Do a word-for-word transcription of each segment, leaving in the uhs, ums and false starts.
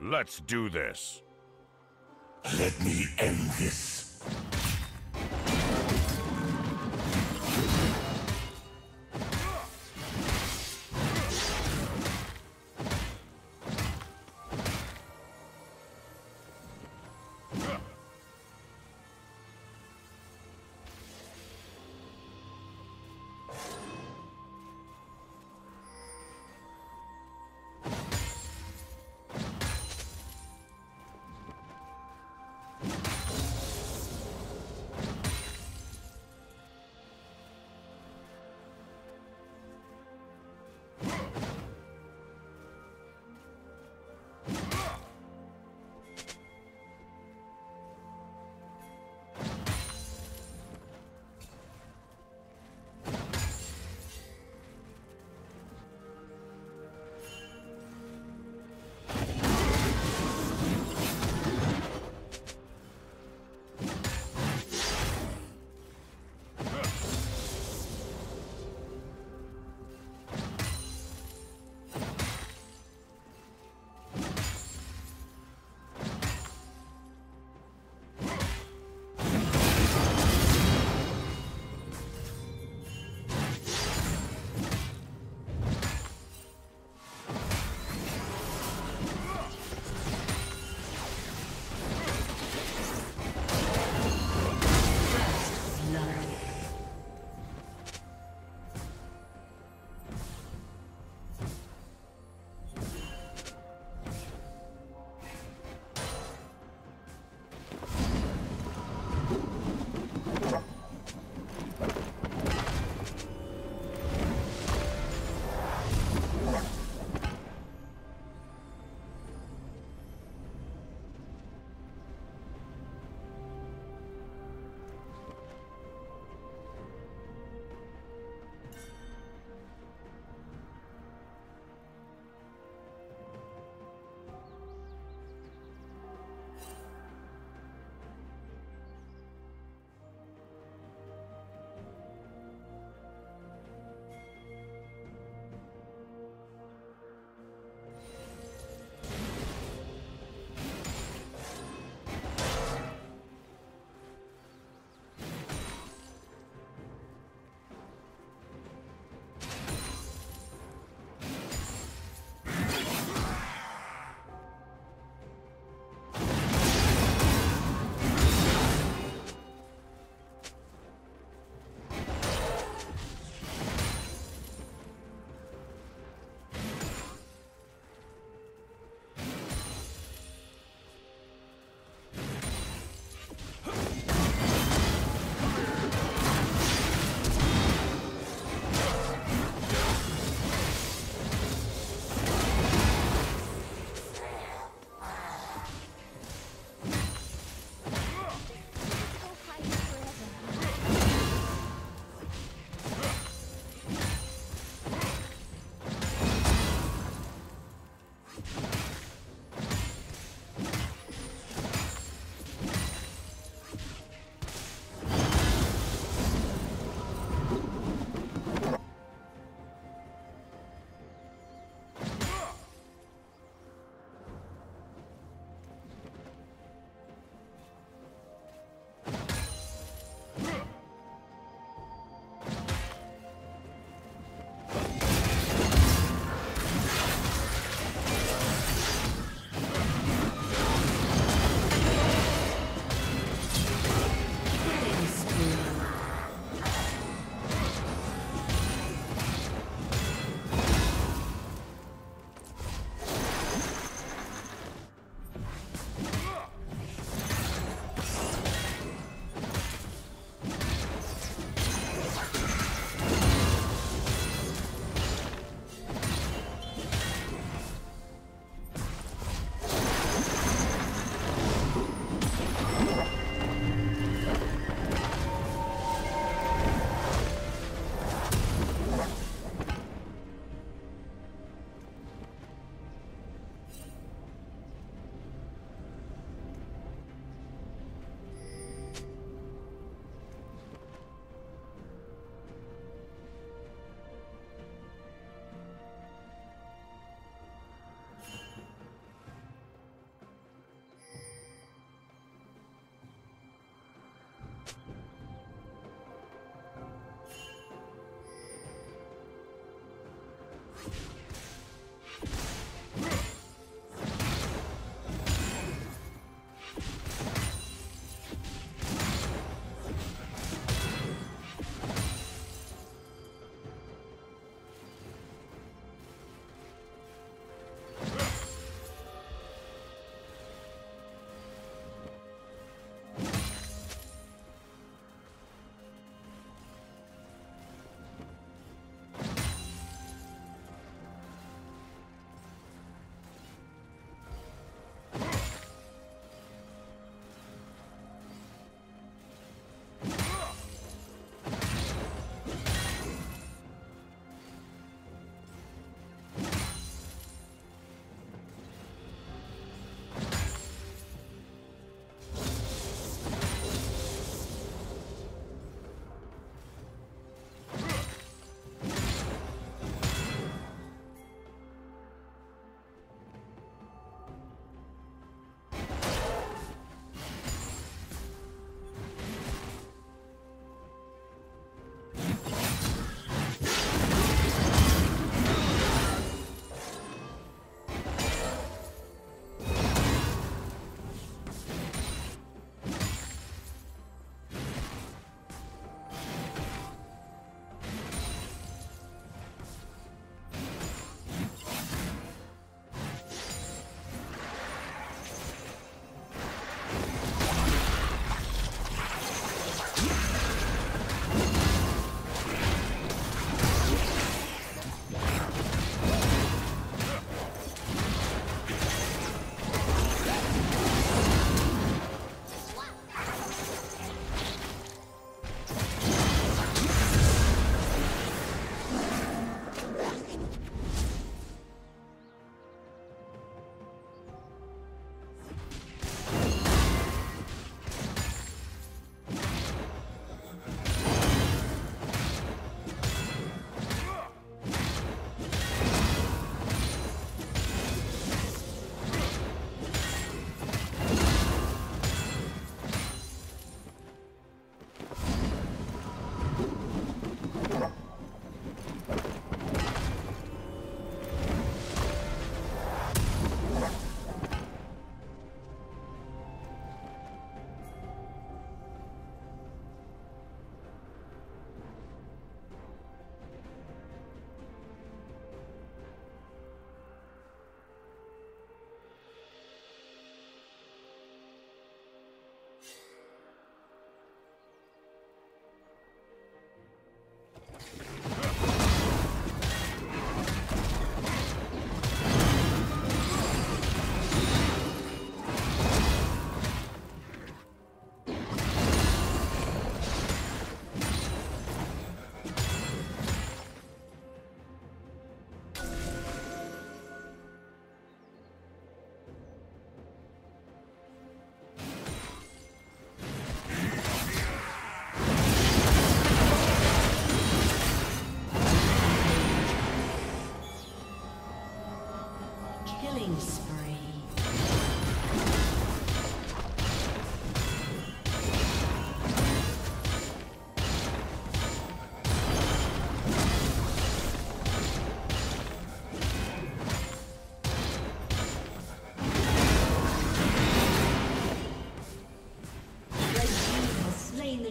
Let's do this. Let me end this.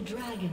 Dragon.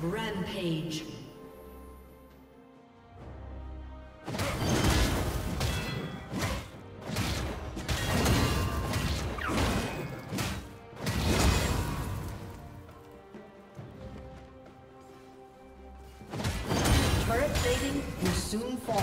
Rampage. Turret plating will soon fall.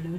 Blue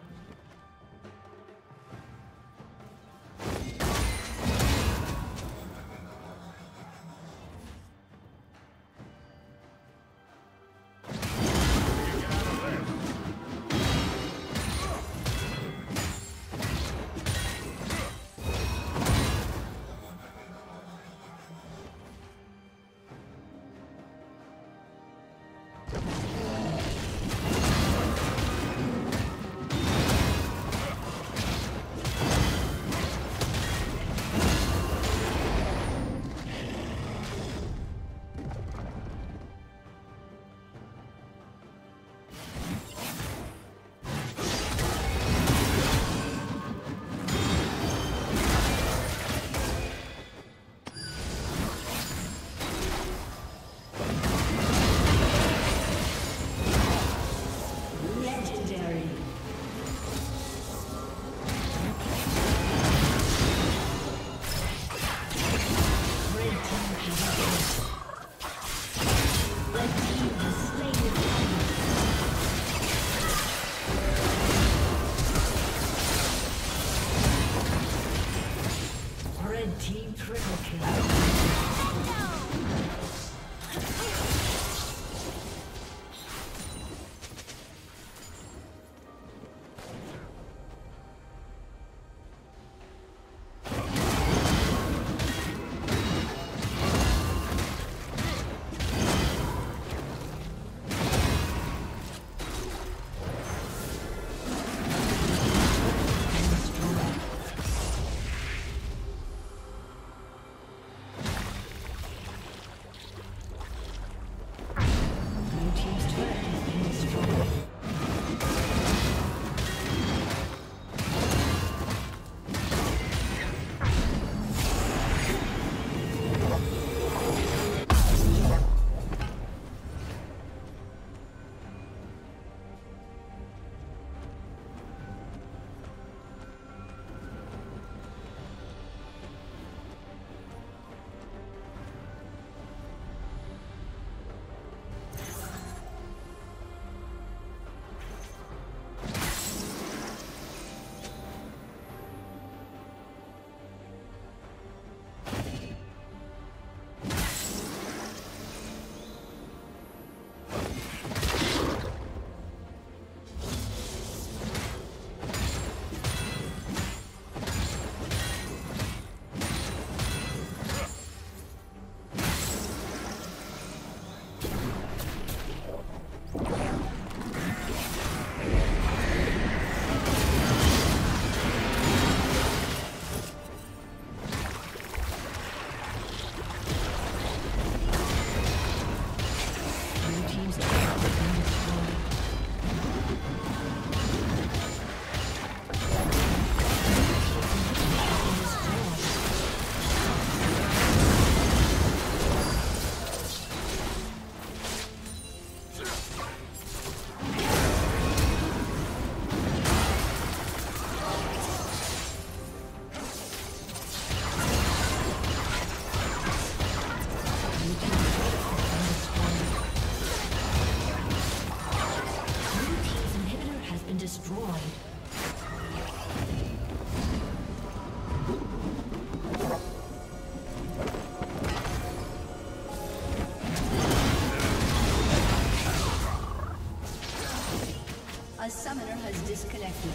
A summoner has disconnected.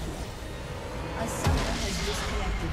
A summoner has disconnected.